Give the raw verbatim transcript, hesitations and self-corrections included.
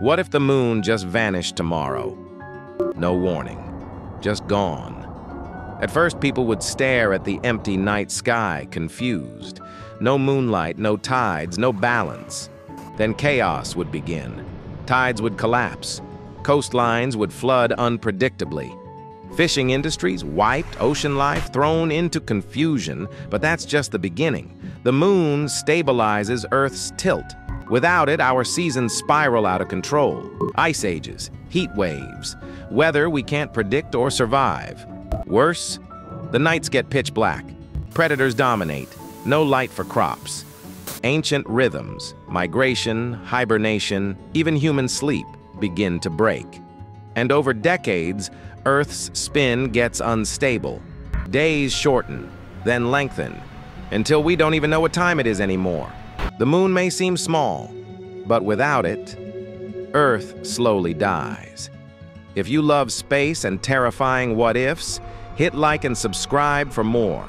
What if the moon just vanished tomorrow? No warning, just gone. At first, people would stare at the empty night sky, confused. No moonlight, no tides, no balance. Then chaos would begin. Tides would collapse. Coastlines would flood unpredictably. Fishing industries wiped, ocean life thrown into confusion, but that's just the beginning. The moon stabilizes Earth's tilt. Without it, our seasons spiral out of control. Ice ages, heat waves, weather we can't predict or survive. Worse, the nights get pitch black. Predators dominate, no light for crops. Ancient rhythms, migration, hibernation, even human sleep begin to break. And over decades, Earth's spin gets unstable. Days shorten, then lengthen, until we don't even know what time it is anymore. The moon may seem small, but without it, Earth slowly dies. If you love space and terrifying what-ifs, hit like and subscribe for more.